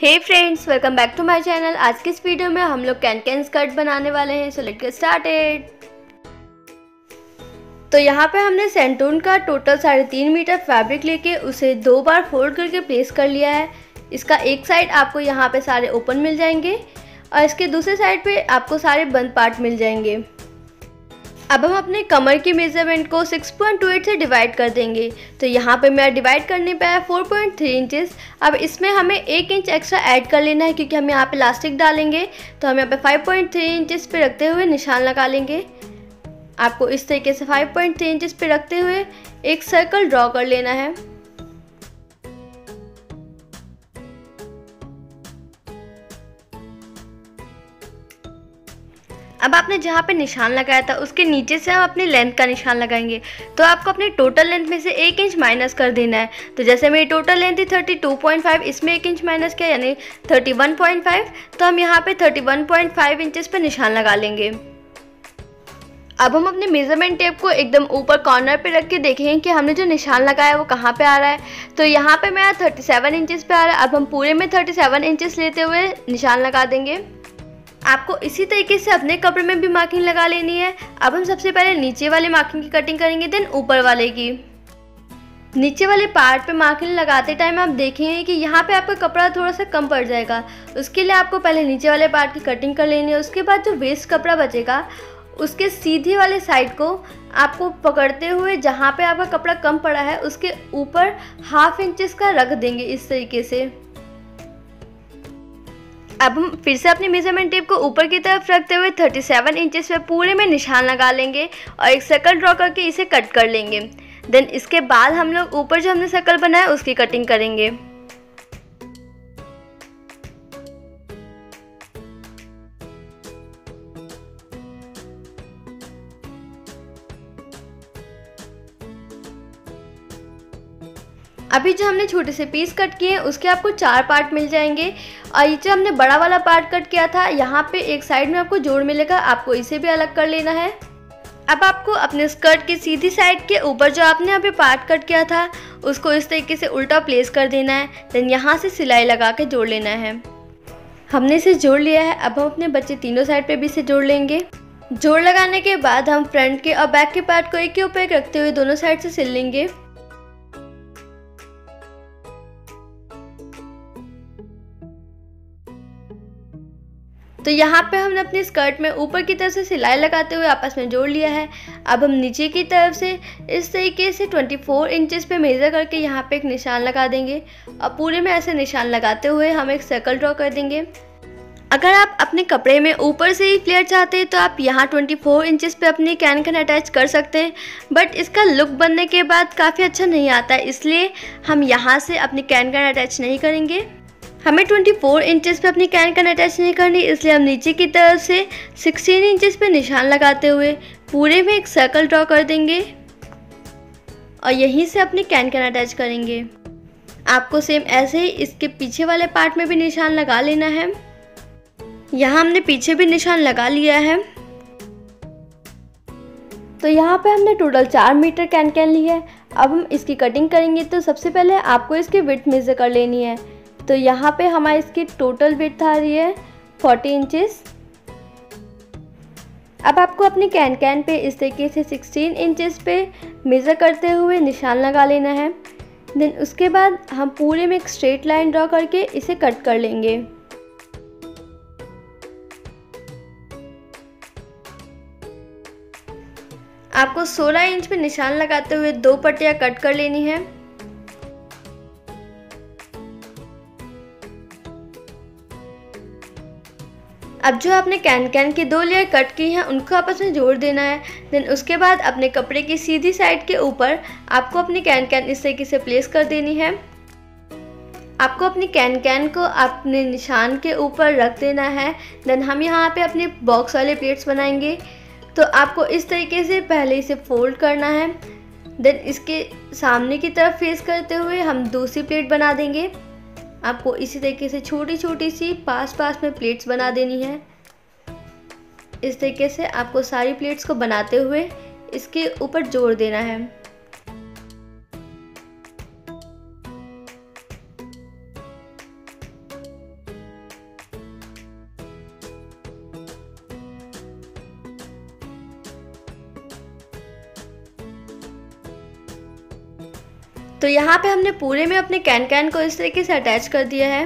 Hey friends, welcome back to my channel. आज के इस वीडियो में हम लोग कैनकैन स्कर्ट बनाने वाले हैं, सो लेट्स गेट स्टार्टेड। तो यहाँ पे हमने सेंटून का टोटल 3.5 मीटर फैब्रिक लेके उसे 2 बार फोल्ड करके प्लेस कर लिया है। इसका एक साइड आपको यहाँ पे सारे ओपन मिल जाएंगे और इसके दूसरे साइड पे आपको सारे बंद पार्ट मिल जाएंगे। अब हम अपने कमर की मेजरमेंट को 6.28 से डिवाइड कर देंगे। तो यहाँ पे मेरा डिवाइड करने पे है 4.3 इंचेस। अब इसमें हमें 1 इंच एक्स्ट्रा ऐड कर लेना है क्योंकि हम यहाँ पे इलास्टिक डालेंगे। तो हम यहाँ पे 5.3 इंचेस पे रखते हुए निशान लगा लेंगे। आपको इस तरीके से 5.3 इंचेस पे रखते हुए एक सर्कल ड्रॉ कर लेना है। अब आपने जहाँ पे निशान लगाया था उसके नीचे से हम अपने लेंथ का निशान लगाएंगे। तो आपको अपने टोटल लेंथ में से 1 इंच माइनस कर देना है। तो जैसे मेरी टोटल लेंथ थी 32.5, इसमें 1 इंच माइनस किया यानी 31.5। तो हम यहाँ पे 31.5 इंचेस पे निशान लगा लेंगे। अब हम अपने मेजरमेंट टेप को एकदम ऊपर कॉर्नर पे रख के देखेंगे कि हमने जो निशान लगाया है वो कहाँ पे आ रहा है। तो यहाँ पे मेरा 37 इंचेस पे आ रहा है। अब हम पूरे में 37 इंचेस लेते हुए निशान लगा देंगे। आपको इसी तरीके से अपने कपड़े में भी मार्किंग लगा लेनी है। अब हम सबसे पहले नीचे वाले मार्किंग की कटिंग करेंगे, देन ऊपर वाले की। नीचे वाले पार्ट पे मार्किंग लगाते टाइम आप देखेंगे कि यहाँ पे आपका कपड़ा थोड़ा सा कम पड़ जाएगा। उसके लिए आपको पहले नीचे वाले पार्ट की कटिंग कर लेनी है। उसके बाद जो वेस्ट कपड़ा बचेगा उसके सीधे वाले साइड को आपको पकड़ते हुए जहाँ पर आपका कपड़ा कम पड़ा है उसके ऊपर 1/2 इंच का रख देंगे, इस तरीके से। अब हम फिर से अपनी मेजरमेंट टेप को ऊपर की तरफ रखते हुए 37 इंचेस पे पूरे में निशान लगा लेंगे और एक सर्कल ड्रॉ करके इसे कट कर लेंगे। देन इसके बाद हम लोग ऊपर जो हमने सर्कल बनाया उसकी कटिंग करेंगे। अभी जो हमने छोटे से पीस कट किए हैं उसके आपको 4 पार्ट मिल जाएंगे। और ये जो हमने बड़ा वाला पार्ट कट किया था यहाँ पे एक साइड में आपको जोड़ मिलेगा, आपको इसे भी अलग कर लेना है। अब आपको अपने स्कर्ट की सीधी साइड के ऊपर जो आपने यहाँ पे पार्ट कट किया था उसको इस तरीके से उल्टा प्लेस कर देना है। देन यहाँ से सिलाई लगा के जोड़ लेना है। हमने इसे जोड़ लिया है। अब हम अपने बच्चे तीनों साइड पर भी इसे जोड़ लेंगे। जोड़ लगाने के बाद हम फ्रंट के और बैक के पार्ट को एक के ऊपर एक रखते हुए दोनों साइड से सिल लेंगे। तो यहाँ पे हमने अपने स्कर्ट में ऊपर की तरफ से सिलाई लगाते हुए आपस में जोड़ लिया है। अब हम नीचे की तरफ से इस तरीके से 24 इंचेस पे मेज़र करके यहाँ पे एक निशान लगा देंगे और पूरे में ऐसे निशान लगाते हुए हम एक सर्कल ड्रॉ कर देंगे। अगर आप अपने कपड़े में ऊपर से ही फ्लेयर चाहते हैं तो आप यहाँ 24 इंचेस पे अपनी कैनकैन अटैच कर सकते हैं, बट इसका लुक बनने के बाद काफ़ी अच्छा नहीं आता है, इसलिए हम यहाँ से अपनी कैनकैन अटैच नहीं करेंगे। हमें 24 इंचेस पे अपनी कैनकैन अटैच नहीं करनी, इसलिए हम नीचे की तरफ से 16 इंचेस पे निशान लगाते हुए पूरे में एक सर्कल ड्रॉ कर देंगे और यहीं से अपनी कैनकैन अटैच करेंगे। आपको सेम ऐसे ही इसके पीछे वाले पार्ट में भी निशान लगा लेना है। यहाँ हमने पीछे भी निशान लगा लिया है। तो यहाँ पे हमने टोटल 4 मीटर कैनकैन लिया है। अब हम इसकी कटिंग करेंगे। तो सबसे पहले आपको इसकी विड्थ मेजर कर लेनी है। तो यहाँ पे हमारी इसकी टोटल विड्थ आ रही है 40 इंचेस। अब आपको अपनी कैनकैन पे इस तरीके से 16 इंचेस पे मेज़र करते हुए निशान लगा लेना है। देन उसके बाद हम पूरे में एक स्ट्रेट लाइन ड्रॉ करके इसे कट कर लेंगे। आपको 16 इंच पे निशान लगाते हुए 2 पट्टियाँ कट कर लेनी है। अब जो आपने कैनकैन की 2 लेयर कट की हैं उनको आपस में जोड़ देना है। देन उसके बाद अपने कपड़े की सीधी साइड के ऊपर आपको अपनी कैनकैन इस तरीके से प्लेस कर देनी है। आपको अपनी कैनकैन को अपने निशान के ऊपर रख देना है। देन हम यहाँ पे अपने बॉक्स वाले प्लेट्स बनाएंगे। तो आपको इस तरीके से पहले इसे फोल्ड करना है। देन इसके सामने की तरफ फेस करते हुए हम दूसरी प्लेट बना देंगे। आपको इसी तरीके से छोटी छोटी सी पास पास में प्लेट्स बना देनी है। इस तरीके से आपको सारी प्लेट्स को बनाते हुए इसके ऊपर जोड़ देना है। तो यहाँ पे हमने पूरे में अपने कैन को इस तरीके से अटैच कर दिया है।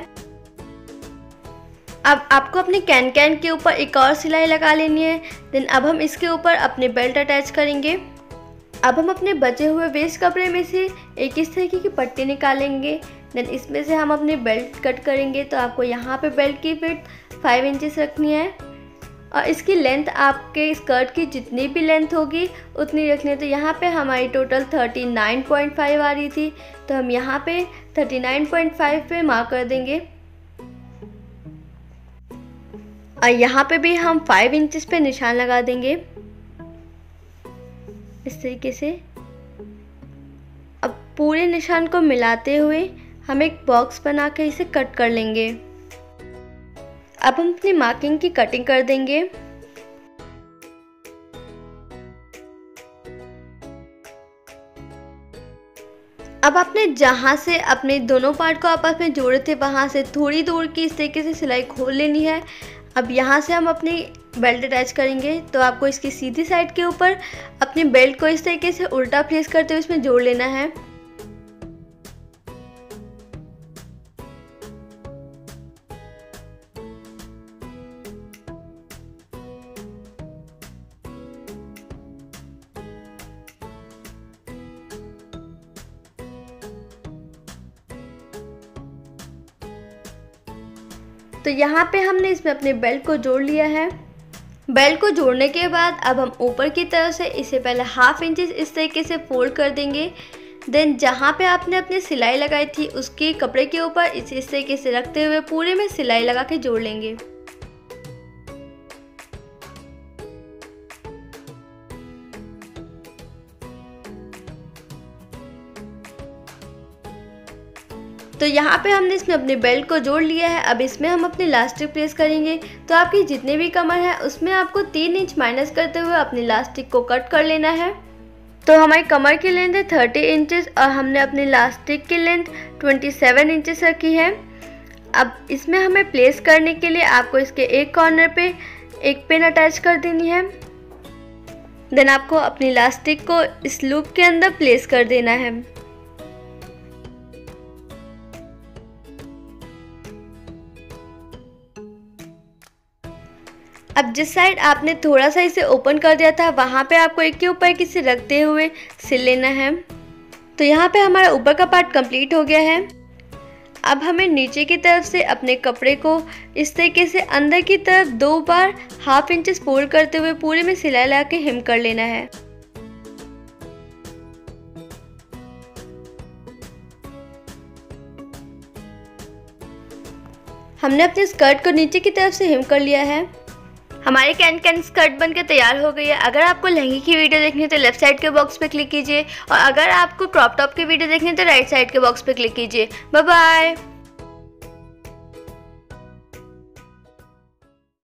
अब आपको अपने कैन के ऊपर एक और सिलाई लगा लेनी है। देन अब हम इसके ऊपर अपने बेल्ट अटैच करेंगे। अब हम अपने बचे हुए वेस्ट कपड़े में से एक इस तरीके की पट्टी निकालेंगे। देन इसमें से हम अपने बेल्ट कट करेंगे। तो आपको यहाँ पे बेल्ट की विड्थ 5 इंचेस रखनी है और इसकी लेंथ आपके स्कर्ट की जितनी भी लेंथ होगी उतनी रखनी है। तो यहाँ पे हमारी टोटल 39.5 आ रही थी, तो हम यहाँ पे 39.5 पे मार्क कर देंगे। और यहाँ पे भी हम 5 इंचेस पे निशान लगा देंगे इस तरीके से। अब पूरे निशान को मिलाते हुए हम एक बॉक्स बना के इसे कट कर लेंगे। अब हम अपनी मार्किंग की कटिंग कर देंगे। अब आपने जहाँ से अपने दोनों पार्ट को आपस में जोड़े थे वहाँ से थोड़ी दूर की इस तरीके से सिलाई खोल लेनी है। अब यहाँ से हम अपनी बेल्ट अटैच करेंगे। तो आपको इसकी सीधी साइड के ऊपर अपने बेल्ट को इस तरीके से उल्टा प्लेस करते हुए इसमें जोड़ लेना है। तो यहाँ पे हमने इसमें अपने बेल्ट को जोड़ लिया है। बेल्ट को जोड़ने के बाद अब हम ऊपर की तरफ से इसे पहले 1/2 इंचेस इस तरीके से फोल्ड कर देंगे। देन जहाँ पे आपने अपनी सिलाई लगाई थी उसके कपड़े के ऊपर इसे इस तरीके से रखते हुए पूरे में सिलाई लगा के जोड़ लेंगे। तो यहाँ पे हमने इसमें अपने बेल्ट को जोड़ लिया है। अब इसमें हम अपने इलास्टिक प्लेस करेंगे। तो आपकी जितने भी कमर है उसमें आपको 3 इंच माइनस करते हुए अपने इलास्टिक को कट कर लेना है। तो हमारी कमर की लेंथ है 30 इंचेस और हमने अपने इलास्टिक की लेंथ 27 इंचेस रखी है। अब इसमें हमें प्लेस करने के लिए आपको इसके एक कॉर्नर पे एक पिन अटैच कर देनी है। देन आपको अपनी इलास्टिक को इस लूप के अंदर प्लेस कर देना है। अब जिस साइड आपने थोड़ा सा इसे ओपन कर दिया था वहाँ पे आपको एक के ऊपर एक इसे रखते हुए सिल लेना है। तो यहाँ पे हमारा ऊपर का पार्ट कंप्लीट हो गया है। अब हमें नीचे की तरफ से अपने कपड़े को इस तरीके से अंदर की तरफ 2 बार 1/2 इंचेस फोल्ड करते हुए पूरे में सिलाई लगा के हेम कर लेना है। हमने अपने स्कर्ट को नीचे की तरफ से हेम कर लिया है। हमारे कैन स्कर्ट बनकर तैयार हो गई है। अगर आपको लहंगे की वीडियो देखनी है तो लेफ्ट साइड के बॉक्स पे क्लिक कीजिए और अगर आपको क्रॉप टॉप की वीडियो देखनी है तो राइट साइड के बॉक्स पे क्लिक कीजिए। Bye bye.